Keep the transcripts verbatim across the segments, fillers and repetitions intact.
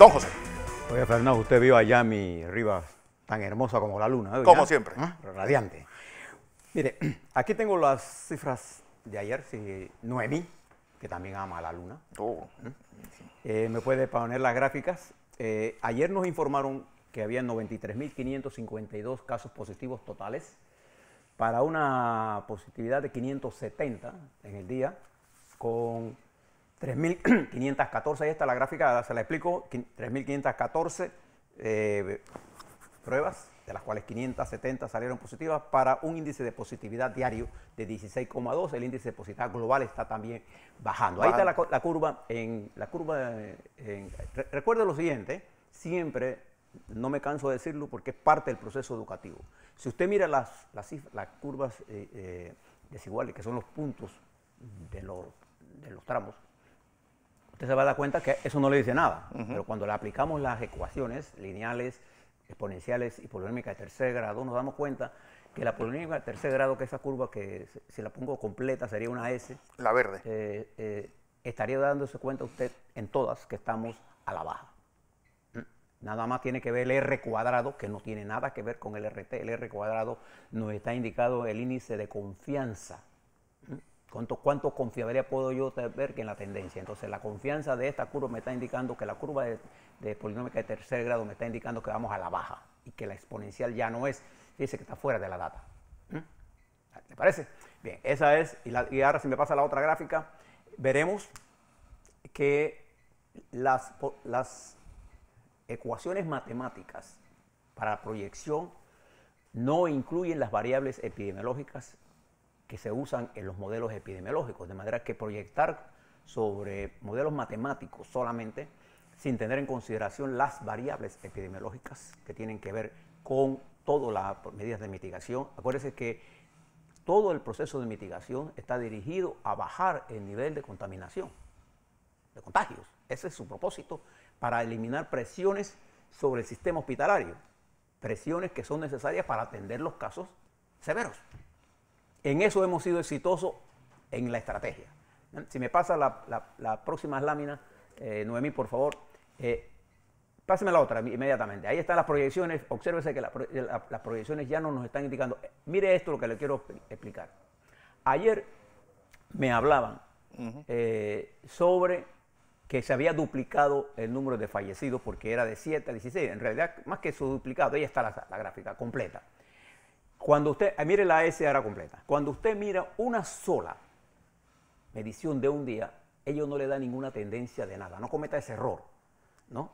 Don José. Oye, Fernando, usted vio allá mi Rivas tan hermosa como la luna, ¿eh? Como siempre. ¿Ah? Radiante. Mire, aquí tengo las cifras de ayer, si Noemí, que también ama la luna. Oh. Eh, ¿Me puede poner las gráficas? Eh, ayer nos informaron que había noventa y tres mil quinientos cincuenta y dos casos positivos totales, para una positividad de quinientos setenta en el día, con tres mil quinientos catorce, ahí está la gráfica, se la explico, tres mil quinientos catorce eh, pruebas, de las cuales quinientos setenta salieron positivas, para un índice de positividad diario de dieciséis coma dos, el índice de positividad global está también bajando. Ahí está la, la curva, en, la curva en, en, recuerda lo siguiente, siempre, no me canso de decirlo porque es parte del proceso educativo. Si usted mira las, las, las curvas eh, eh, desiguales, que son los puntos de los, de los tramos, usted se va a dar cuenta que eso no le dice nada, uh-huh. Pero cuando le aplicamos las ecuaciones lineales, exponenciales y polinómica de tercer grado, nos damos cuenta que la polinómica de tercer grado, que esa curva que si la pongo completa sería una S, la verde, eh, eh, estaría dándose cuenta usted en todas que estamos a la baja. Nada más tiene que ver el R cuadrado, que no tiene nada que ver con el R T. El R cuadrado nos está indicado el índice de confianza. ¿Cuánto, cuánto confiabilidad puedo yo ver que en la tendencia? Entonces, la confianza de esta curva me está indicando que la curva de, de polinómica de tercer grado me está indicando que vamos a la baja y que la exponencial ya no es. Fíjese que está fuera de la data. ¿Le parece? Bien, esa es. Y, la, y ahora si me pasa la otra gráfica, veremos que las... las ecuaciones matemáticas para proyección no incluyen las variables epidemiológicas que se usan en los modelos epidemiológicos, de manera que proyectar sobre modelos matemáticos solamente, sin tener en consideración las variables epidemiológicas que tienen que ver con todas las medidas de mitigación. Acuérdense que todo el proceso de mitigación está dirigido a bajar el nivel de contaminación, de contagios. Ese es su propósito, para eliminar presiones sobre el sistema hospitalario, presiones que son necesarias para atender los casos severos. En eso hemos sido exitosos en la estrategia. Si me pasa la, la, la próxima lámina, eh, Noemí, por favor, eh, páseme la otra inmediatamente. Ahí están las proyecciones, obsérvese que la, la, las proyecciones ya no nos están indicando. Eh, mire esto lo que le quiero explicar. Ayer me hablaban eh, sobre... que se había duplicado el número de fallecidos porque era de siete a dieciséis. En realidad, más que su duplicado, ahí está la, la gráfica completa. Cuando usted, mire la S ahora completa. Cuando usted mira una sola medición de un día, ellos no le dan ninguna tendencia de nada. No cometa ese error, ¿no?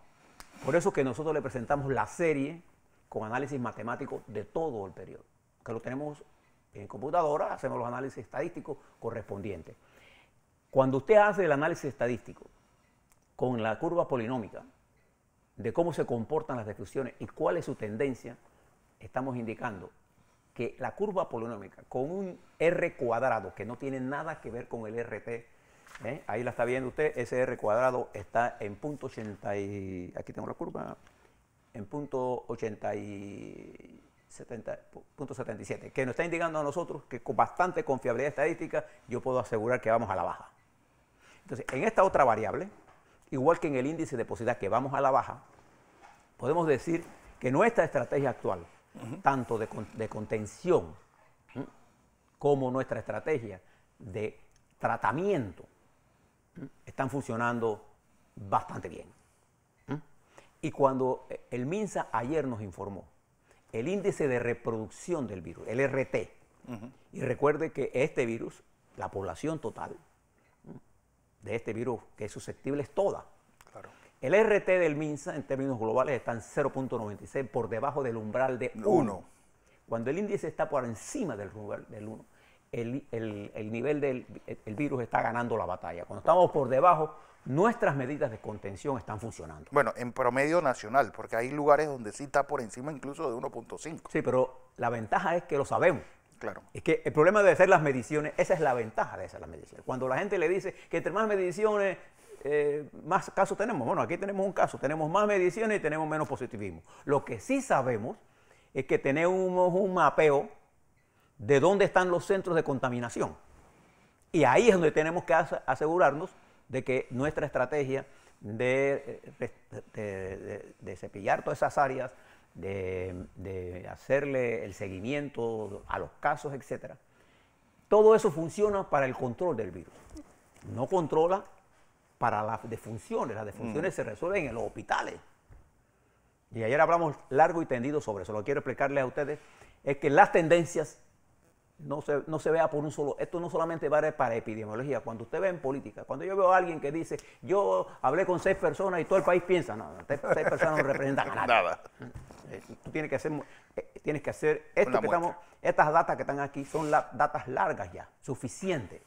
Por eso que nosotros le presentamos la serie con análisis matemático de todo el periodo. Que lo tenemos en computadora, hacemos los análisis estadísticos correspondientes. Cuando usted hace el análisis estadístico, con la curva polinómica de cómo se comportan las destrucciones y cuál es su tendencia, estamos indicando que la curva polinómica con un R cuadrado que no tiene nada que ver con el R T, ¿eh? Ahí la está viendo usted, ese R cuadrado está en punto ochenta y, aquí tengo la curva, en punto ochenta y setenta, punto setenta y siete, que nos está indicando a nosotros que con bastante confiabilidad estadística yo puedo asegurar que vamos a la baja. Entonces, en esta otra variable, igual que en el índice de positividad que vamos a la baja, podemos decir que nuestra estrategia actual, uh-huh, tanto de, con, de contención, ¿m? Como nuestra estrategia de tratamiento, ¿m? Están funcionando bastante bien. ¿M? Y cuando el MINSA ayer nos informó, el índice de reproducción del virus, el R T, uh-huh, y recuerde que este virus, la población total, de este virus, que es susceptible es toda. Claro. El R T del MINSA en términos globales está en cero punto noventa y seis por debajo del umbral de uno. Cuando el índice está por encima del umbral del uno, el, el, el nivel del el virus está ganando la batalla. Cuando estamos por debajo, nuestras medidas de contención están funcionando. Bueno, en promedio nacional, porque hay lugares donde sí está por encima incluso de uno punto cinco. Sí, pero la ventaja es que lo sabemos. Claro. Es que el problema de hacer las mediciones, esa es la ventaja de hacer las mediciones. Cuando la gente le dice que entre más mediciones, eh, más casos tenemos. Bueno, aquí tenemos un caso, tenemos más mediciones y tenemos menos positivismo. Lo que sí sabemos es que tenemos un mapeo de dónde están los centros de contaminación. Y ahí es donde tenemos que asegurarnos de que nuestra estrategia de, de, de, de cepillar todas esas áreas, de, de hacerle el seguimiento a los casos, etcétera. Todo eso funciona para el control del virus. No controla para las defunciones. Las defunciones mm. se resuelven en los hospitales. Y ayer hablamos largo y tendido sobre eso. Lo que quiero explicarles a ustedes es que las tendencias no se, no se vea por un solo... Esto no solamente vale para epidemiología. Cuando usted ve en política, cuando yo veo a alguien que dice, yo hablé con seis personas y todo el país piensa, no, no seis personas no representan nada. nada. Tú tienes que hacer, tienes que hacer esto que estamos, estas datas que están aquí son la, datas largas ya, suficientes,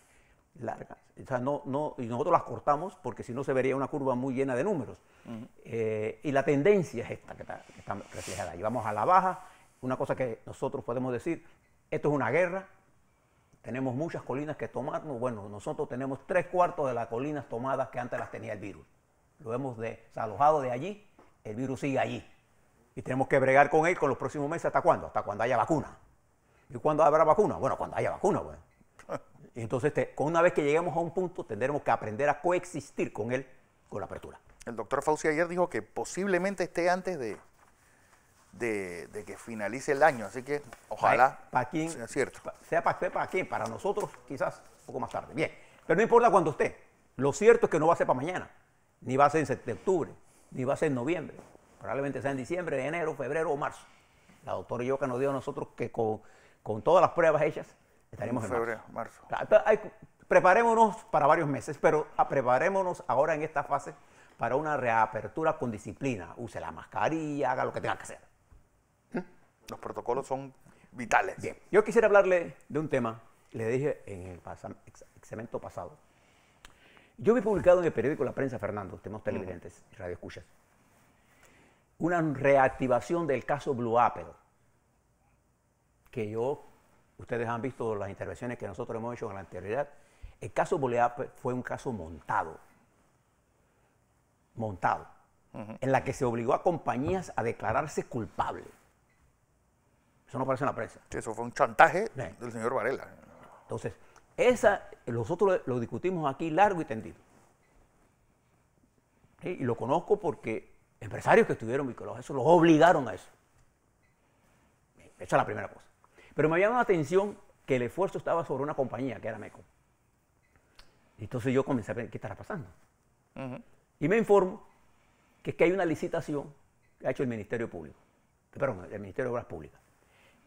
largas. O sea, no, no, y nosotros las cortamos porque si no se vería una curva muy llena de números. Uh-huh. eh, y la tendencia es esta que está, que está reflejada. Llevamos a la baja, una cosa que nosotros podemos decir, esto es una guerra, tenemos muchas colinas que tomarnos. Bueno, nosotros tenemos tres cuartos de las colinas tomadas que antes las tenía el virus. Lo hemos desalojado de allí, el virus sigue allí. Y tenemos que bregar con él con los próximos meses. ¿Hasta cuándo? Hasta cuando haya vacuna. ¿Y cuándo habrá vacuna? Bueno, cuando haya vacuna. Bueno. Entonces, te, una vez que lleguemos a un punto, tendremos que aprender a coexistir con él, con la apertura. El doctor Fauci ayer dijo que posiblemente esté antes de, de, de que finalice el año. Así que ojalá para, para quien, sea cierto. Para, sea para usted, para quién. Para nosotros, quizás un poco más tarde. Bien, pero no importa cuando esté. Lo cierto es que no va a ser para mañana, ni va a ser en octubre, ni va a ser en noviembre. Probablemente sea en diciembre, enero, febrero o marzo. La doctora Yoka nos dio a nosotros que con, con todas las pruebas hechas estaremos en febrero, marzo. marzo. Hay, preparémonos para varios meses, pero preparémonos ahora en esta fase para una reapertura con disciplina. Use la mascarilla, haga lo que tenga que hacer. ¿Mm? Los protocolos son vitales. Bien, yo quisiera hablarle de un tema, le dije en el segmento pasado. Yo vi publicado en el periódico La Prensa, Fernando, tenemos televidentes y uh-huh. radioescuchas, una reactivación del caso Blue Apple, que yo, ustedes han visto las intervenciones que nosotros hemos hecho en la anterioridad. El caso Boleap fue un caso montado, montado, uh-huh. en la que se obligó a compañías a declararse culpables. Eso no aparece en la prensa. Sí, eso fue un chantaje sí. del señor Varela. Entonces, esa, nosotros lo discutimos aquí largo y tendido. ¿Sí? Y lo conozco porque empresarios que estuvieron vinculados a eso, los obligaron a eso. Esa es la primera cosa. Pero me llamó la atención que el esfuerzo estaba sobre una compañía, que era MECO. Entonces yo comencé a ver qué estará pasando. Uh-huh. Y me informo que es que hay una licitación que ha hecho el Ministerio Público, perdón, el Ministerio de Obras Públicas,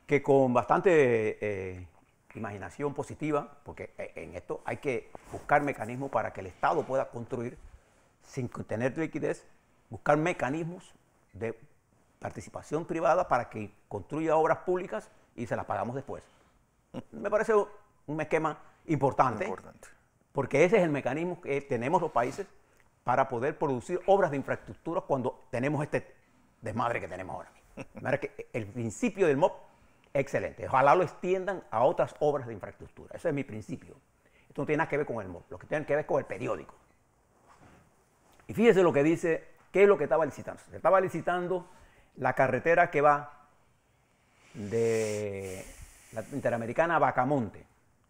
que con bastante eh, imaginación positiva, porque en esto hay que buscar mecanismos para que el Estado pueda construir sin tener liquidez, buscar mecanismos de participación privada para que construya obras públicas y se las pagamos después. Me parece un esquema importante, importante. Porque ese es el mecanismo que tenemos los países para poder producir obras de infraestructura cuando tenemos este desmadre que tenemos ahora mismo. El principio del M O P es excelente. Ojalá lo extiendan a otras obras de infraestructura. Ese es mi principio. Esto no tiene nada que ver con el M O P. Lo que tiene que ver es con el periódico. Y fíjese lo que dice. ¿Qué es lo que estaba licitando? Se estaba licitando la carretera que va de la Interamericana a Bacamonte.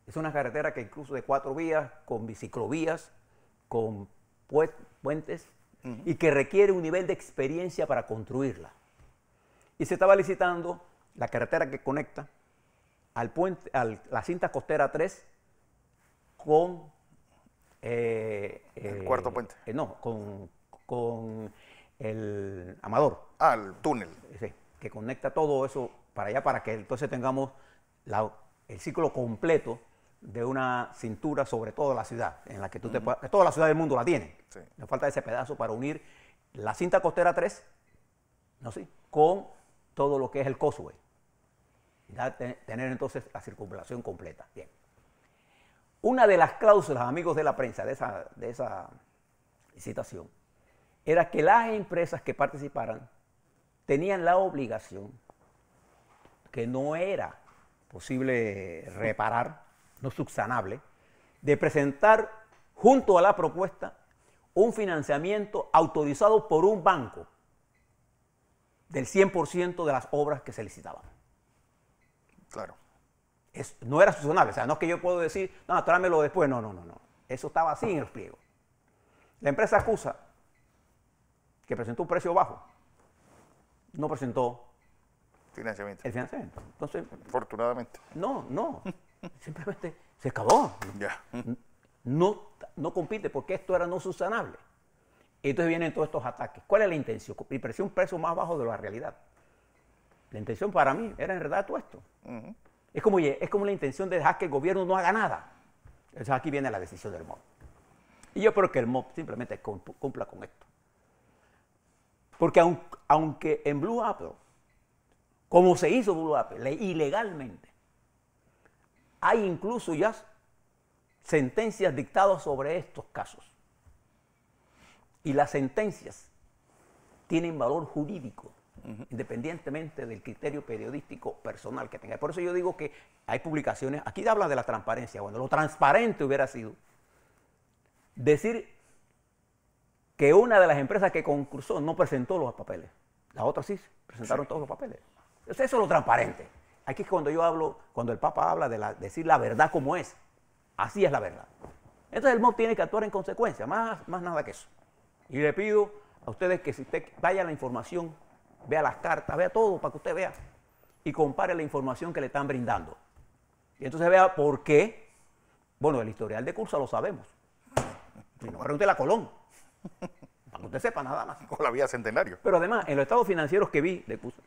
Es una carretera que incluso de cuatro vías, con biciclovías, con puentes, uh-huh. y que requiere un nivel de experiencia para construirla. Y se estaba licitando la carretera que conecta al puente, al, la cinta costera tres con... Eh, el eh, cuarto puente. Eh, no, con... con el Amador. Ah, el túnel. Sí, que conecta todo eso para allá para que entonces tengamos la, el ciclo completo de una cintura sobre toda la ciudad, en la que tú uh-huh. te puedas, toda la ciudad del mundo la tiene. Sí. Nos falta ese pedazo para unir la cinta costera tres, ¿no sí? con todo lo que es el Cosway. Ya te, tener entonces la circunvalación completa. Bien. Una de las cláusulas, amigos de la prensa, de esa, de esa licitación, era que las empresas que participaran tenían la obligación, que no era posible reparar, no subsanable, de presentar junto a la propuesta un financiamiento autorizado por un banco del cien por ciento de las obras que se licitaban. Claro. Es, no era subsanable, o sea, no es que yo puedo decir, no, tráemelo después, no, no, no, no. Eso estaba así en el pliego. La empresa acusa que presentó un precio bajo, no presentó financiamiento. El financiamiento. Entonces, afortunadamente. No, no. Simplemente se acabó. Ya. No, no compite porque esto era no subsanable. Y entonces vienen todos estos ataques. ¿Cuál es la intención? Y presionó un precio más bajo de la realidad. La intención para mí era enredar todo esto. Uh-huh. Es como, es como la intención de dejar que el gobierno no haga nada. Entonces aquí viene la decisión del M O P. Y yo espero que el M O P simplemente cumpla con esto. Porque aun, aunque en Blue Apple, como se hizo Blue Apple, ilegalmente, hay incluso ya sentencias dictadas sobre estos casos. Y las sentencias tienen valor jurídico, uh-huh, independientemente del criterio periodístico personal que tenga. Por eso yo digo que hay publicaciones, aquí habla de la transparencia. Bueno, lo transparente hubiera sido decir que una de las empresas que concursó no presentó los papeles. Las otras sí presentaron, sí, todos los papeles. Entonces eso es lo transparente. Aquí es cuando yo hablo, cuando el Papa habla de la, decir la verdad como es. Así es la verdad. Entonces el M O P tiene que actuar en consecuencia, más, más nada que eso. Y le pido a ustedes que si usted vaya a la información, vea las cartas, vea todo para que usted vea y compare la información que le están brindando. Y entonces vea por qué. Bueno, el historial de curso lo sabemos. Si no, pregunte la Colón. Para que usted sepa nada más. O la vía Centenario. Pero además, en los estados financieros que vi de curso,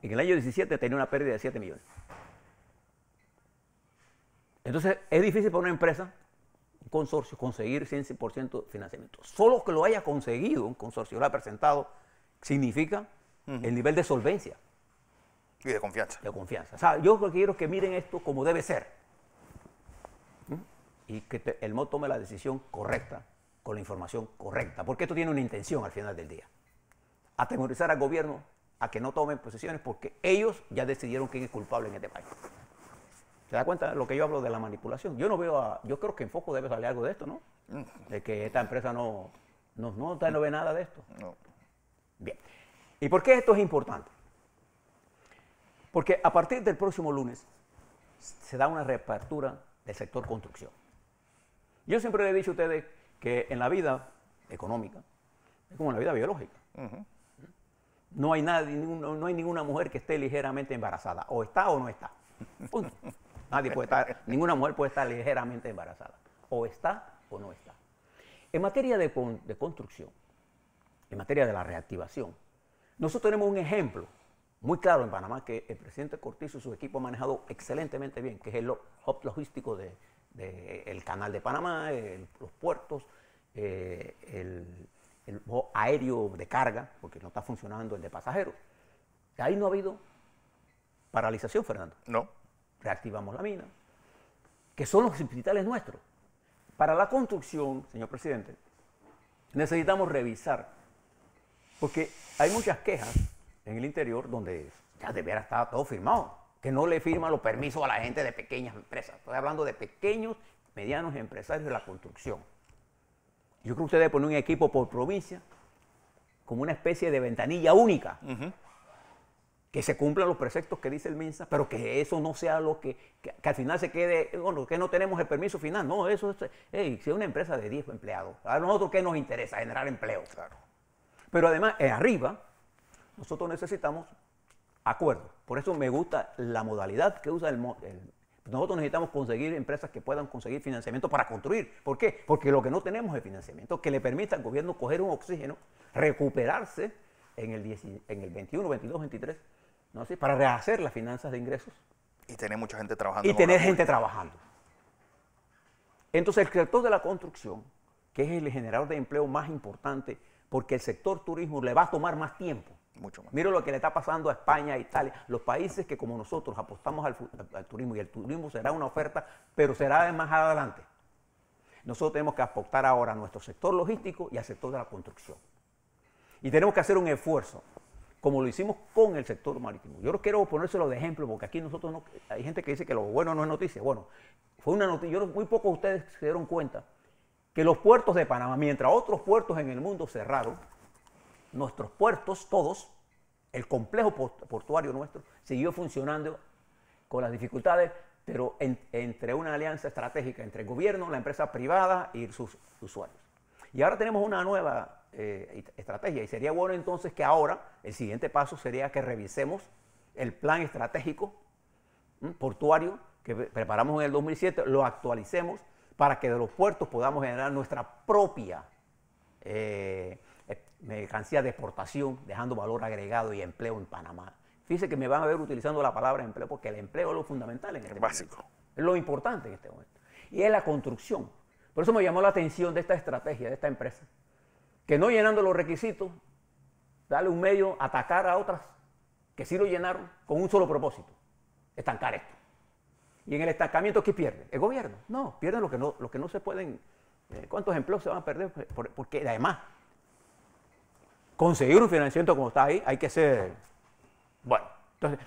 en el año diecisiete tenía una pérdida de siete millones. Entonces, es difícil para una empresa, un consorcio, conseguir cien por ciento de financiamiento. Solo que lo haya conseguido un consorcio, lo haya presentado, significa, uh-huh, el nivel de solvencia. Y de confianza. De confianza. O sea, yo quiero que miren esto como debe ser. ¿Mm? Y que te, el M O P tome la decisión correcta, con la información correcta. Porque esto tiene una intención al final del día. Atemorizar al gobierno a que no tomen posiciones porque ellos ya decidieron quién es culpable en este país. ¿Se da cuenta de lo que yo hablo de la manipulación? Yo no veo a... Yo creo que en Foco debe salir algo de esto, ¿no? De que esta empresa no, no, no, no ve nada de esto. No. Bien. ¿Y por qué esto es importante? Porque a partir del próximo lunes se da una reapertura del sector construcción. Yo siempre le he dicho a ustedes que en la vida económica es como en la vida biológica. Uh-huh. No hay nadie, no hay ninguna mujer que esté ligeramente embarazada. O está o no está. Punto. Nadie puede estar, ninguna mujer puede estar ligeramente embarazada. O está o no está. En materia de, con, de construcción, en materia de la reactivación, nosotros tenemos un ejemplo muy claro en Panamá que el presidente Cortizo y su equipo han manejado excelentemente bien, que es el hub logístico del de, de, canal de Panamá, el, los puertos, eh, el, el aéreo de carga, porque no está funcionando el de pasajeros. Ahí no ha habido paralización, Fernando. No. Reactivamos la mina, que son los hospitales nuestros. Para la construcción, señor presidente, necesitamos revisar, porque hay muchas quejas en el interior donde ya debiera estar todo firmado, que no le firman los permisos a la gente de pequeñas empresas. Estoy hablando de pequeños, medianos empresarios de la construcción. Yo creo que usted debe poner un equipo por provincia, como una especie de ventanilla única. Uh-huh. Que se cumplan los preceptos que dice el MINSA, pero que eso no sea lo que, que, que al final se quede, bueno, que no tenemos el permiso final. No, eso es, hey, si es una empresa de diez empleados, a nosotros ¿qué nos interesa? Generar empleo. Claro. Pero además, eh, arriba, nosotros necesitamos acuerdos. Por eso me gusta la modalidad que usa el, el... Nosotros necesitamos conseguir empresas que puedan conseguir financiamiento para construir. ¿Por qué? Porque lo que no tenemos es financiamiento que le permita al gobierno coger un oxígeno, recuperarse en el, diez, en el veintiuno, veintidós, veintitrés, ¿no? ¿Sí? Para rehacer las finanzas de ingresos. Y tener mucha gente trabajando. Y tener gente trabajando. Entonces, el sector de la construcción, que es el generador de empleo más importante, porque el sector turismo le va a tomar más tiempo. Mucho más. Mira lo que le está pasando a España, a Italia, los países que como nosotros apostamos al, al turismo, y el turismo será una oferta, pero será más adelante. Nosotros tenemos que apostar ahora a nuestro sector logístico y al sector de la construcción. Y tenemos que hacer un esfuerzo, como lo hicimos con el sector marítimo. Yo no quiero ponérselo de ejemplo, porque aquí nosotros no, hay gente que dice que lo bueno no es noticia. Bueno, fue una noticia. Yo, muy pocos de ustedes se dieron cuenta que los puertos de Panamá, mientras otros puertos en el mundo cerraron, nuestros puertos, todos, el complejo portuario nuestro, siguió funcionando con las dificultades, pero en, entre una alianza estratégica entre el gobierno, la empresa privada y sus usuarios. Y ahora tenemos una nueva eh, estrategia. Y sería bueno entonces que ahora el siguiente paso sería que revisemos el plan estratégico ¿m? portuario que preparamos en el dos mil siete, lo actualicemos para que de los puertos podamos generar nuestra propia eh, mercancía de exportación, dejando valor agregado y empleo en Panamá. Fíjense que me van a ver utilizando la palabra empleo, porque el empleo es lo fundamental en este momento. Es lo importante en este momento. Y es la construcción. Por eso me llamó la atención de esta estrategia, de esta empresa, que no llenando los requisitos, darle un medio, atacar a otras que sí lo llenaron con un solo propósito, estancar esto. Y en el estancamiento, ¿qué pierde? El gobierno. No, pierden lo que no, lo que no se pueden... Eh, ¿Cuántos empleos se van a perder? Porque además, conseguir un financiamiento como está ahí, hay que ser... Bueno, entonces,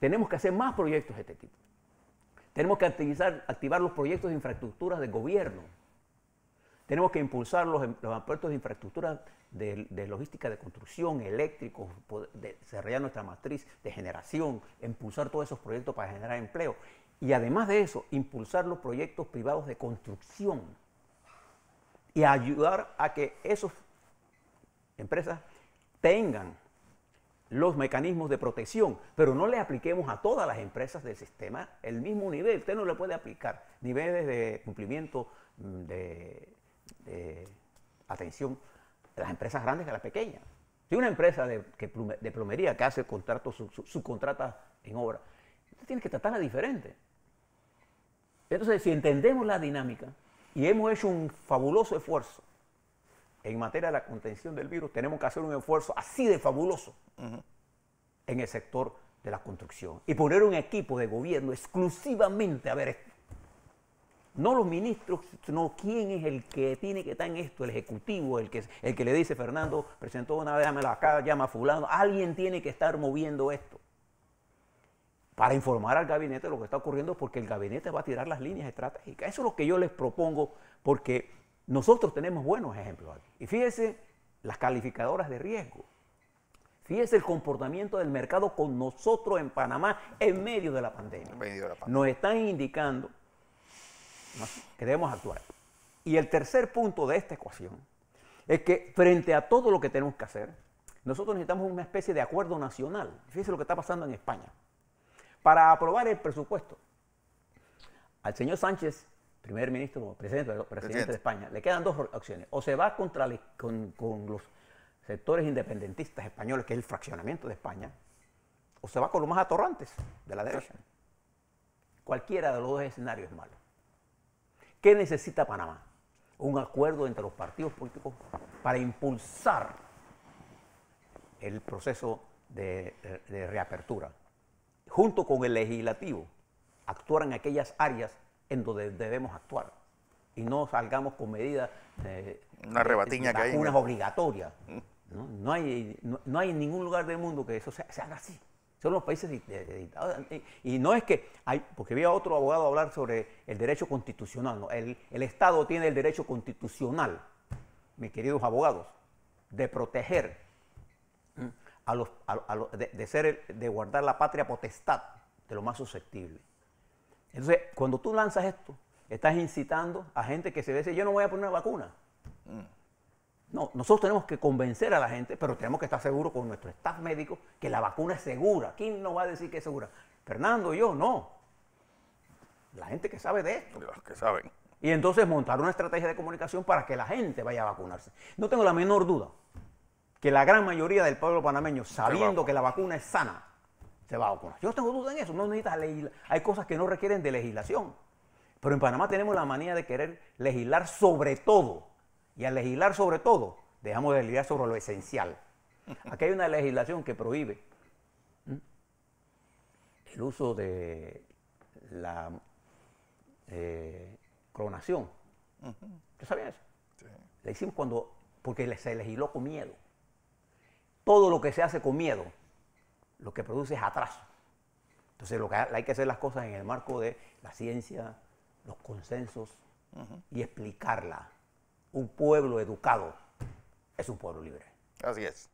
tenemos que hacer más proyectos de este tipo. Tenemos que activizar, activar los proyectos de infraestructuras del gobierno. Tenemos que impulsar los, los proyectos de infraestructura de, de logística de construcción, eléctricos, de desarrollar nuestra matriz de generación, impulsar todos esos proyectos para generar empleo. Y además de eso, impulsar los proyectos privados de construcción y ayudar a que esas empresas tengan los mecanismos de protección, pero no le apliquemos a todas las empresas del sistema el mismo nivel. Usted no le puede aplicar niveles de cumplimiento de, de atención a las empresas grandes que a las pequeñas. Si una empresa de, que plume, de plomería que hace contratos, sub, sub, subcontrata en obra, usted tiene que tratarla diferente. Entonces, si entendemos la dinámica y hemos hecho un fabuloso esfuerzo en materia de la contención del virus, tenemos que hacer un esfuerzo así de fabuloso uh-huh. en el sector de la construcción y poner un equipo de gobierno exclusivamente a ver esto. No los ministros, sino quién es el que tiene que estar en esto, el ejecutivo, el que, el que le dice, Fernando, presentó una vez, dámela acá, llama a fulano. Alguien tiene que estar moviendo esto para informar al gabinete de lo que está ocurriendo, porque el gabinete va a tirar las líneas estratégicas. Eso es lo que yo les propongo, porque... nosotros tenemos buenos ejemplos aquí. Y fíjese las calificadoras de riesgo. Fíjese el comportamiento del mercado con nosotros en Panamá en medio de la pandemia. En medio de la pandemia. Nos están indicando que debemos actuar. Y el tercer punto de esta ecuación es que frente a todo lo que tenemos que hacer, nosotros necesitamos una especie de acuerdo nacional. Fíjese lo que está pasando en España. Para aprobar el presupuesto, al señor Sánchez, primer ministro, presidente, presidente, presidente de España, le quedan dos opciones. O se va contra le, con, con los sectores independentistas españoles, que es el fraccionamiento de España, o se va con los más atorrantes de la derecha. Sí. Cualquiera de los dos escenarios es malo. ¿Qué necesita Panamá? Un acuerdo entre los partidos políticos para impulsar el proceso de, de reapertura. Junto con el legislativo, actuar en aquellas áreas en donde debemos actuar y no salgamos con medidas de una rebatiña de, de, de, que hay, ¿no? Obligatorias. ¿No? No, hay, no, no hay en ningún lugar del mundo que eso se, se haga así. Son los países dictadores. Y, y no es que hay, porque vi a otro abogado hablar sobre el derecho constitucional, ¿no? el, el Estado tiene el derecho constitucional, mis queridos abogados, de proteger ¿eh? a los, a, a los de, de ser de guardar la patria potestad de lo más susceptible. Entonces, cuando tú lanzas esto, estás incitando a gente que se dice, yo no voy a poner una vacuna. No, nosotros tenemos que convencer a la gente, pero tenemos que estar seguros con nuestro staff médico que la vacuna es segura. ¿Quién nos va a decir que es segura? Fernando, yo, no. La gente que sabe de esto. Los que saben. Y entonces montar una estrategia de comunicación para que la gente vaya a vacunarse. No tengo la menor duda que la gran mayoría del pueblo panameño, sabiendo que la vacuna es sana, se va a vacunar. Yo tengo duda en eso, no necesitas legislar. Hay cosas que no requieren de legislación. Pero en Panamá tenemos la manía de querer legislar sobre todo. Y al legislar sobre todo, dejamos de legislar sobre lo esencial. Aquí hay una legislación que prohíbe el uso de la eh, clonación. ¿Usted sabía eso? Sí. Le hicimos cuando, porque se legisló con miedo. Todo lo que se hace con miedo, lo que produce es atraso. Entonces lo que hay que hacer las cosas en el marco de la ciencia, los consensos uh-huh. y explicarla. Un pueblo educado es un pueblo libre. Así es.